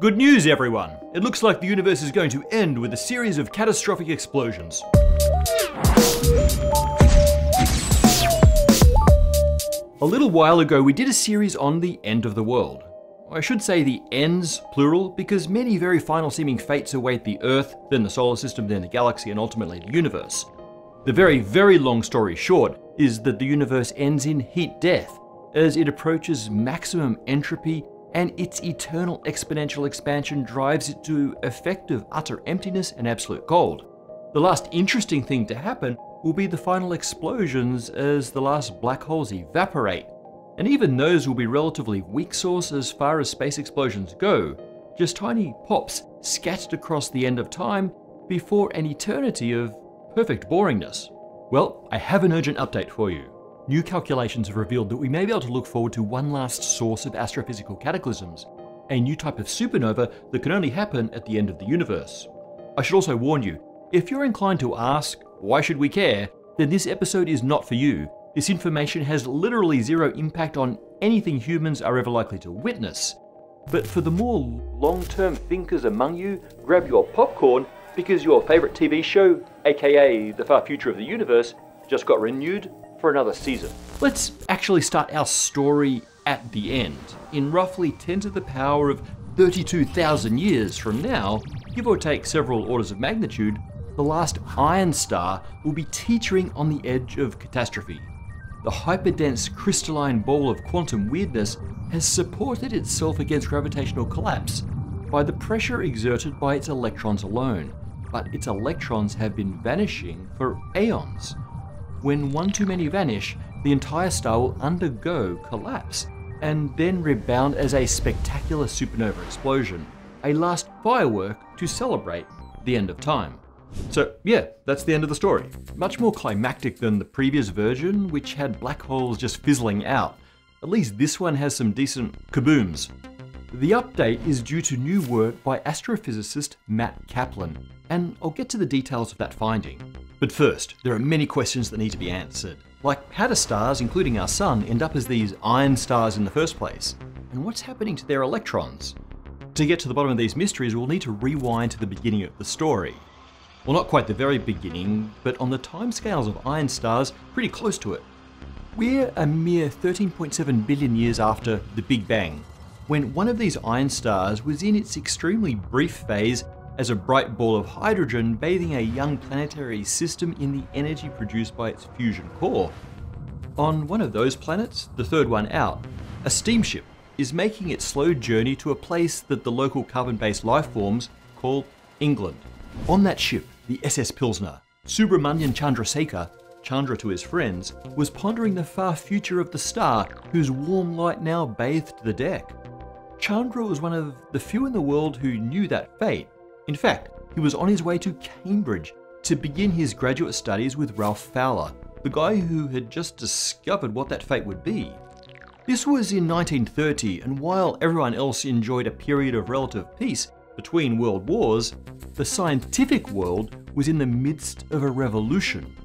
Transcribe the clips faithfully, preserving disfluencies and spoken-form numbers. Good news, everyone! It looks like the universe is going to end with a series of catastrophic explosions. A little while ago, we did a series on the end of the world. I should say the ends, plural, because many very final seeming fates await the Earth, then the solar system, then the galaxy, and ultimately the universe. The very, very long story short is that the universe ends in heat death, as it approaches maximum entropy and its eternal exponential expansion drives it to effective utter emptiness and absolute cold. The last interesting thing to happen will be the final explosions as the last black holes evaporate. And even those will be relatively weak source as far as space explosions go, just tiny pops scattered across the end of time before an eternity of perfect boringness. Well, I have an urgent update for you. New calculations have revealed that we may be able to look forward to one last source of astrophysical cataclysms, a new type of supernova that can only happen at the end of the universe. I should also warn you, if you're inclined to ask, why should we care, then this episode is not for you. This information has literally zero impact on anything humans are ever likely to witness. But for the more long-term thinkers among you, grab your popcorn because your favorite T V show, aka The Far Future of the Universe, just got renewed for another season. Let's actually start our story at the end. In roughly ten to the power of thirty-two thousand years from now, give or take several orders of magnitude, the last iron star will be teetering on the edge of catastrophe. The hyperdense crystalline ball of quantum weirdness has supported itself against gravitational collapse by the pressure exerted by its electrons alone, but its electrons have been vanishing for aeons. When one too many vanish, the entire star will undergo collapse and then rebound as a spectacular supernova explosion, a last firework to celebrate the end of time. So yeah, that's the end of the story. Much more climactic than the previous version, which had black holes just fizzling out. At least this one has some decent kabooms. The update is due to new work by astrophysicist Matt Kaplan, and I'll get to the details of that finding. But first, there are many questions that need to be answered. Like, how do stars, including our sun, end up as these iron stars in the first place? And what's happening to their electrons? To get to the bottom of these mysteries, we'll need to rewind to the beginning of the story. Well, not quite the very beginning, but on the timescales of iron stars, pretty close to it. We're a mere thirteen point seven billion years after the Big Bang, when one of these iron stars was in its extremely brief phase as a bright ball of hydrogen bathing a young planetary system in the energy produced by its fusion core. On one of those planets, the third one out, a steamship is making its slow journey to a place that the local carbon-based life forms call England. On that ship, the S S Pilsner, Subramanian Chandrasekhar, Chandra to his friends, was pondering the far future of the star whose warm light now bathed the deck. Chandra was one of the few in the world who knew that fate. In fact, he was on his way to Cambridge to begin his graduate studies with Ralph Fowler, the guy who had just discovered what that fate would be. This was in nineteen thirty, and while everyone else enjoyed a period of relative peace between world wars, the scientific world was in the midst of a revolution.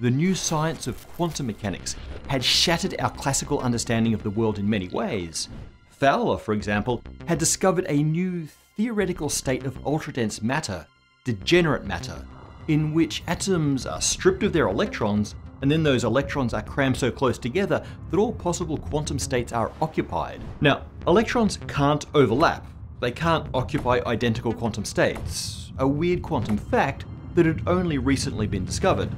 The new science of quantum mechanics had shattered our classical understanding of the world in many ways. Fowler, for example, had discovered a new theoretical state of ultradense matter, degenerate matter, in which atoms are stripped of their electrons, and then those electrons are crammed so close together that all possible quantum states are occupied. Now, electrons can't overlap. They can't occupy identical quantum states, a weird quantum fact that had only recently been discovered.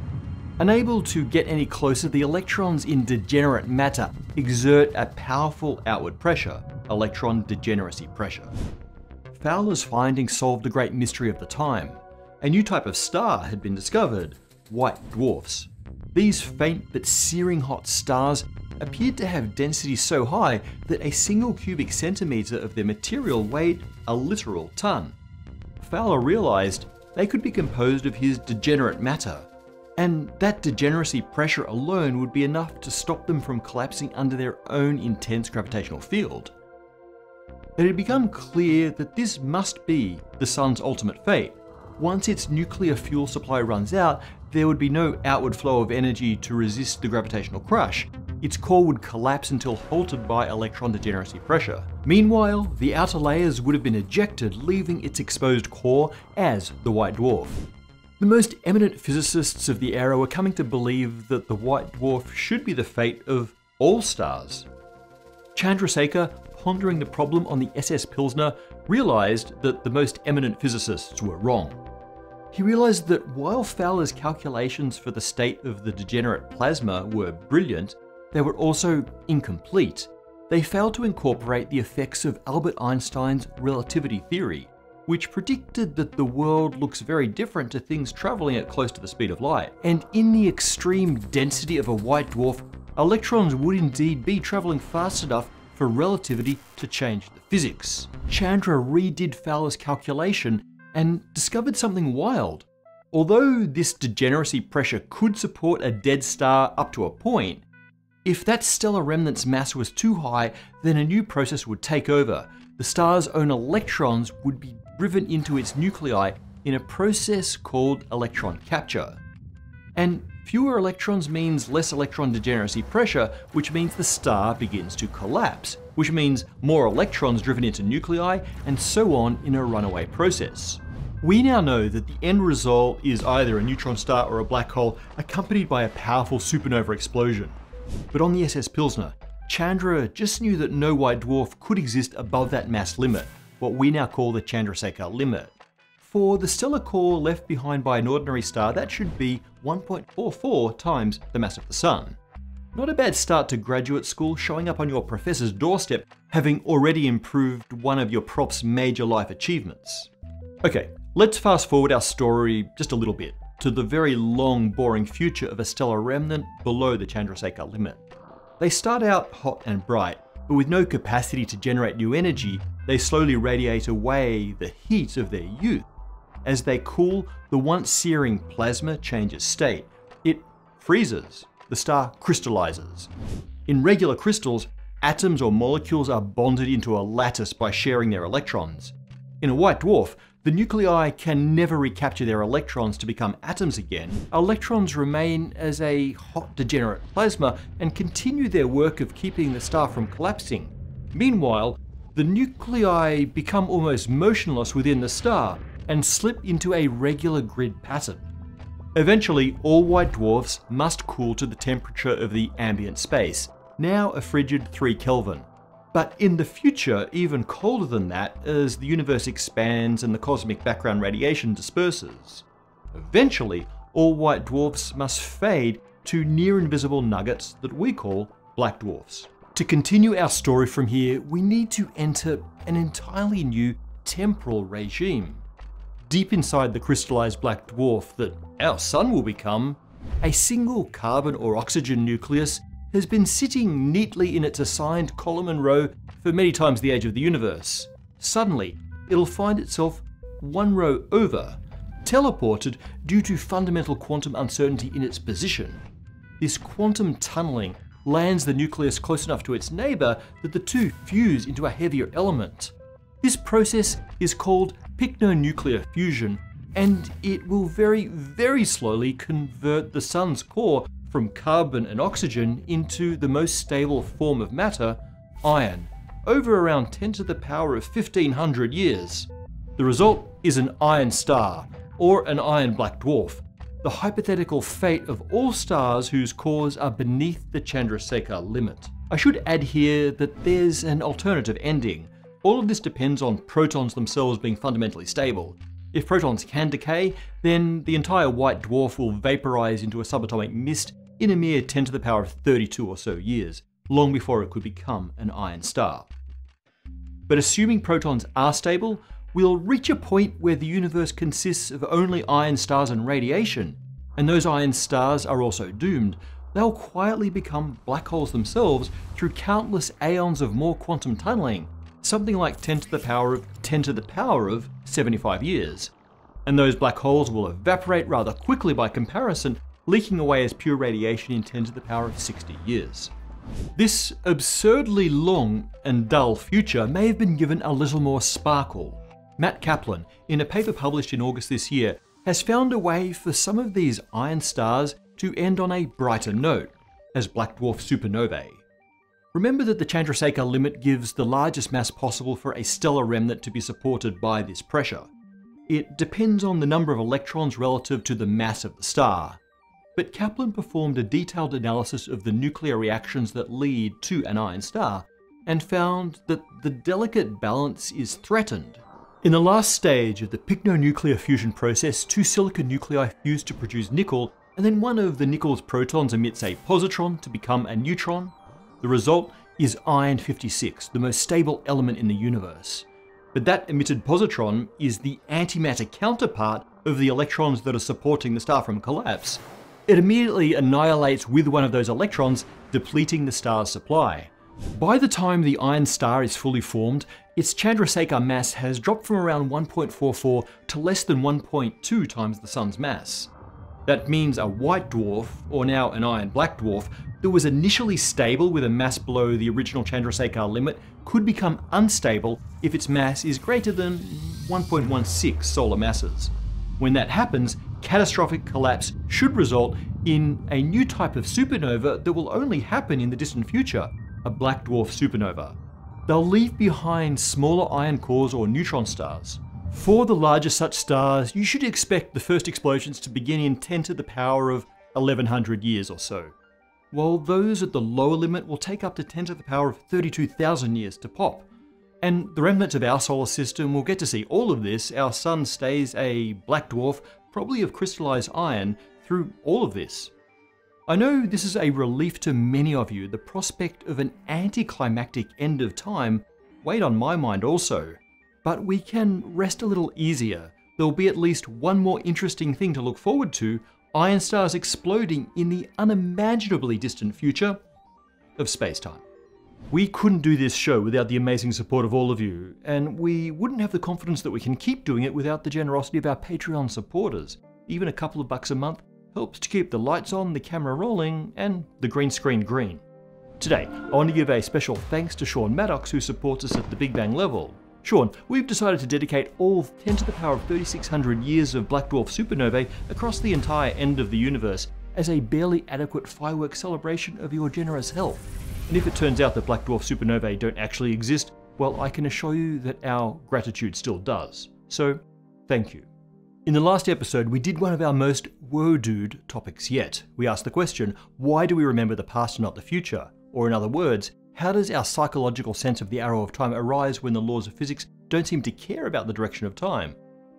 Unable to get any closer, the electrons in degenerate matter exert a powerful outward pressure, electron degeneracy pressure. Fowler's findings solved the great mystery of the time. A new type of star had been discovered, white dwarfs. These faint but searing hot stars appeared to have density so high that a single cubic centimetre of their material weighed a literal tonne. Fowler realised they could be composed of his degenerate matter, and that degeneracy pressure alone would be enough to stop them from collapsing under their own intense gravitational field. It had become clear that this must be the sun's ultimate fate. Once its nuclear fuel supply runs out, there would be no outward flow of energy to resist the gravitational crush, its core would collapse until halted by electron degeneracy pressure. Meanwhile, the outer layers would have been ejected, leaving its exposed core as the white dwarf. The most eminent physicists of the era were coming to believe that the white dwarf should be the fate of all stars. Chandrasekhar, pondering the problem on the S S Pilsner, realized that the most eminent physicists were wrong. He realized that while Fowler's calculations for the state of the degenerate plasma were brilliant, they were also incomplete. They failed to incorporate the effects of Albert Einstein's relativity theory, which predicted that the world looks very different to things traveling at close to the speed of light. And in the extreme density of a white dwarf, electrons would indeed be traveling fast enough for relativity to change the physics. Chandra redid Fowler's calculation and discovered something wild. Although this degeneracy pressure could support a dead star up to a point, if that stellar remnant's mass was too high, then a new process would take over. The star's own electrons would be driven into its nuclei in a process called electron capture. And fewer electrons means less electron degeneracy pressure, which means the star begins to collapse, which means more electrons driven into nuclei, and so on in a runaway process. We now know that the end result is either a neutron star or a black hole accompanied by a powerful supernova explosion. But on the S S Pilsner, Chandra just knew that no white dwarf could exist above that mass limit, what we now call the Chandrasekhar limit. For the stellar core left behind by an ordinary star, that should be one point four four times the mass of the Sun. Not a bad start to graduate school, showing up on your professor's doorstep having already improved one of your prop's major life achievements. Okay, let's fast forward our story just a little bit to the very long, boring future of a stellar remnant below the Chandrasekhar limit. They start out hot and bright, but with no capacity to generate new energy, they slowly radiate away the heat of their youth. As they cool, the once searing plasma changes state. It freezes. The star crystallizes. In regular crystals, atoms or molecules are bonded into a lattice by sharing their electrons. In a white dwarf, the nuclei can never recapture their electrons to become atoms again. Electrons remain as a hot degenerate plasma and continue their work of keeping the star from collapsing. Meanwhile, the nuclei become almost motionless within the star and slip into a regular grid pattern. Eventually, all white dwarfs must cool to the temperature of the ambient space, now a frigid three Kelvin. But in the future, even colder than that as the universe expands and the cosmic background radiation disperses. Eventually, all white dwarfs must fade to near invisible nuggets that we call black dwarfs. To continue our story from here, we need to enter an entirely new temporal regime. Deep inside the crystallized black dwarf that our Sun will become, a single carbon or oxygen nucleus has been sitting neatly in its assigned column and row for many times the age of the universe. Suddenly, it'll find itself one row over, teleported due to fundamental quantum uncertainty in its position. This quantum tunneling lands the nucleus close enough to its neighbor that the two fuse into a heavier element. This process is called picnonuclear fusion, and it will very, very slowly convert the Sun's core from carbon and oxygen into the most stable form of matter, iron, over around ten to the power of fifteen hundred years. The result is an iron star, or an iron black dwarf, the hypothetical fate of all stars whose cores are beneath the Chandrasekhar limit. I should add here that there's an alternative ending. All of this depends on protons themselves being fundamentally stable. If protons can decay, then the entire white dwarf will vaporize into a subatomic mist in a mere ten to the power of thirty-two or so years, long before it could become an iron star. But assuming protons are stable, we'll reach a point where the universe consists of only iron stars and radiation, and those iron stars are also doomed. They'll quietly become black holes themselves through countless aeons of more quantum tunneling, something like ten to the power of ten to the power of seventy-five years. And those black holes will evaporate rather quickly by comparison, leaking away as pure radiation in ten to the power of sixty years. This absurdly long and dull future may have been given a little more sparkle. Matt Kaplan, in a paper published in August this year, has found a way for some of these iron stars to end on a brighter note. as black dwarf supernovae. Remember that the Chandrasekhar limit gives the largest mass possible for a stellar remnant to be supported by this pressure. It depends on the number of electrons relative to the mass of the star, but Kaplan performed a detailed analysis of the nuclear reactions that lead to an iron star and found that the delicate balance is threatened. In the last stage of the pycnonuclear fusion process, two silicon nuclei fuse to produce nickel, and then one of the nickel's protons emits a positron to become a neutron. The result is iron fifty-six, the most stable element in the universe. But that emitted positron is the antimatter counterpart of the electrons that are supporting the star from collapse. It immediately annihilates with one of those electrons, depleting the star's supply. By the time the iron star is fully formed, its Chandrasekhar mass has dropped from around one point four four to less than one point two times the sun's mass. That means a white dwarf, or now an iron black dwarf, that was initially stable with a mass below the original Chandrasekhar limit could become unstable if its mass is greater than one point one six solar masses. When that happens, catastrophic collapse should result in a new type of supernova that will only happen in the distant future, a black dwarf supernova. They'll leave behind smaller iron cores or neutron stars. For the larger such stars, you should expect the first explosions to begin in ten to the power of eleven hundred years or so, while those at the lower limit will take up to ten to the power of thirty-two thousand years to pop. And the remnants of our solar system will get to see all of this. Our sun stays a black dwarf, probably of crystallized iron, through all of this. I know this is a relief to many of you. The prospect of an anticlimactic end of time weighed on my mind also. But we can rest a little easier. There'll be at least one more interesting thing to look forward to: iron stars exploding in the unimaginably distant future of space-time. We couldn't do this show without the amazing support of all of you, and we wouldn't have the confidence that we can keep doing it without the generosity of our Patreon supporters. Even a couple of bucks a month helps to keep the lights on, the camera rolling, and the green screen green. Today, I want to give a special thanks to Sean Maddox, who supports us at the Big Bang level. Sean, we've decided to dedicate all ten to the power of thirty-six hundred years of black dwarf supernovae across the entire end of the universe as a barely adequate fireworks celebration of your generous help. And if it turns out that black dwarf supernovae don't actually exist, well, I can assure you that our gratitude still does. So, thank you. In the last episode, we did one of our most woe-dude topics yet. We asked the question, why do we remember the past and not the future? Or in other words, how does our psychological sense of the arrow of time arise when the laws of physics don't seem to care about the direction of time?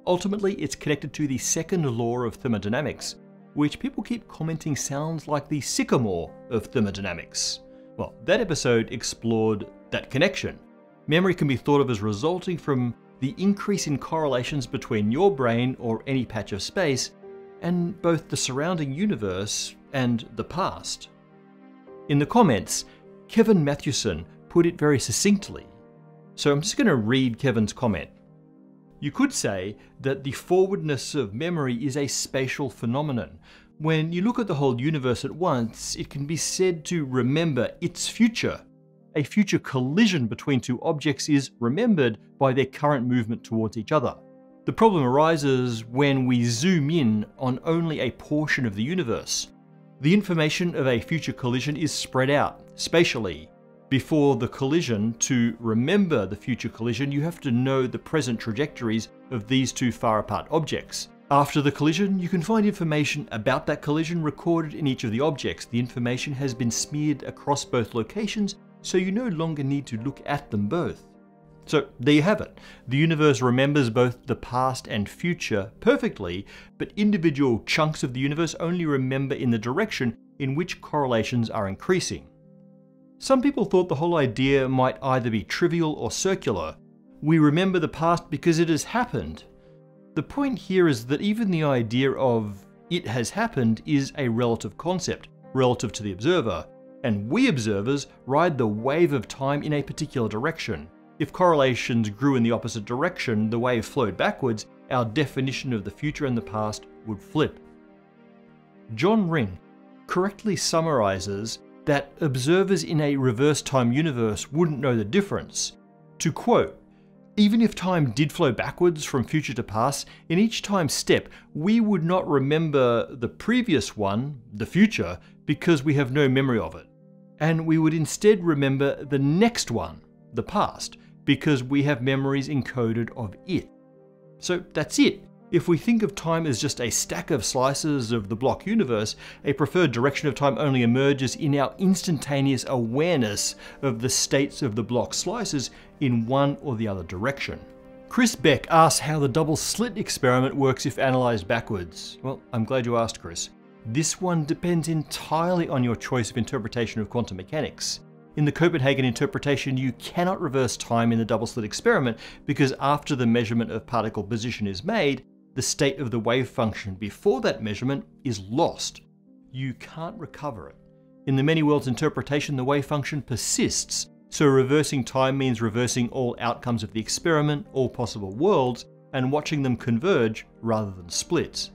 Ultimately, it's connected to the second law of thermodynamics, which people keep commenting sounds like the sycamore of thermodynamics. Well, that episode explored that connection. Memory can be thought of as resulting from the increase in correlations between your brain, or any patch of space, and both the surrounding universe and the past. In the comments, Kevin Mathewson put it very succinctly. So I'm just going to read Kevin's comment. You could say that the forwardness of memory is a spatial phenomenon. When you look at the whole universe at once, it can be said to remember its future. A future collision between two objects is remembered by their current movement towards each other. The problem arises when we zoom in on only a portion of the universe. The information of a future collision is spread out spatially. Before the collision, to remember the future collision, you have to know the present trajectories of these two far apart objects. After the collision, you can find information about that collision recorded in each of the objects. The information has been smeared across both locations, so you no longer need to look at them both. So there you have it. The universe remembers both the past and future perfectly, but individual chunks of the universe only remember in the direction in which correlations are increasing. Some people thought the whole idea might either be trivial or circular. We remember the past because it has happened. The point here is that even the idea of it has happened is a relative concept, relative to the observer, and we observers ride the wave of time in a particular direction. If correlations grew in the opposite direction, the wave flowed backwards, our definition of the future and the past would flip. John Ring correctly summarizes that observers in a reverse time universe wouldn't know the difference. To quote, Even if time did flow backwards from future to past, in each time step, we would not remember the previous one, the future, because we have no memory of it. And we would instead remember the next one, the past, because we have memories encoded of it. So that's it. If we think of time as just a stack of slices of the block universe, a preferred direction of time only emerges in our instantaneous awareness of the states of the block slices in one or the other direction. Chris Beck asks how the double slit experiment works if analyzed backwards. Well, I'm glad you asked, Chris. This one depends entirely on your choice of interpretation of quantum mechanics. In the Copenhagen interpretation, you cannot reverse time in the double slit experiment because after the measurement of particle position is made, the state of the wave function before that measurement is lost. You can't recover it. In the many worlds interpretation, the wave function persists, so reversing time means reversing all outcomes of the experiment, all possible worlds, and watching them converge rather than split.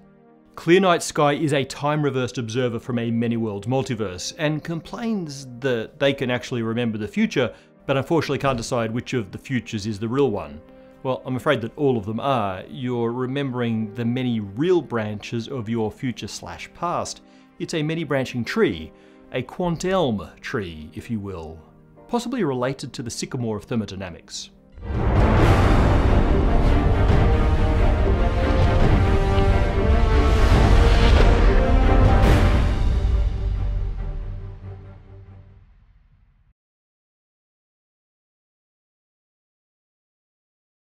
Clear Night Sky is a time-reversed observer from a many-world multiverse and complains that they can actually remember the future, but unfortunately can't decide which of the futures is the real one. Well, I'm afraid that all of them are. You're remembering the many real branches of your future slash past. It's a many-branching tree, a quantelm tree, if you will, possibly related to the sycamore of thermodynamics.